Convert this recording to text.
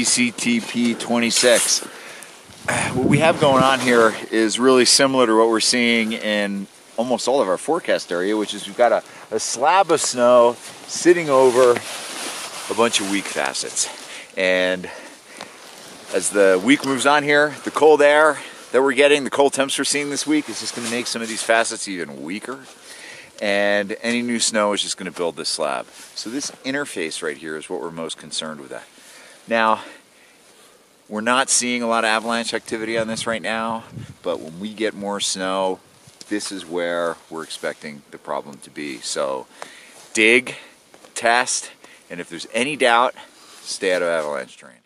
ECTP 26. What we have going on here is really similar to what we're seeing in almost all of our forecast area, which is we've got a slab of snow sitting over a bunch of weak facets. And as the week moves on here, the cold air that we're getting, the cold temps we're seeing this week, is just going to make some of these facets even weaker. And any new snow is just going to build this slab. So this interface right here is what we're most concerned with. Now, we're not seeing a lot of avalanche activity on this right now, but when we get more snow, this is where we're expecting the problem to be. So dig, test, and if there's any doubt, stay out of avalanche terrain.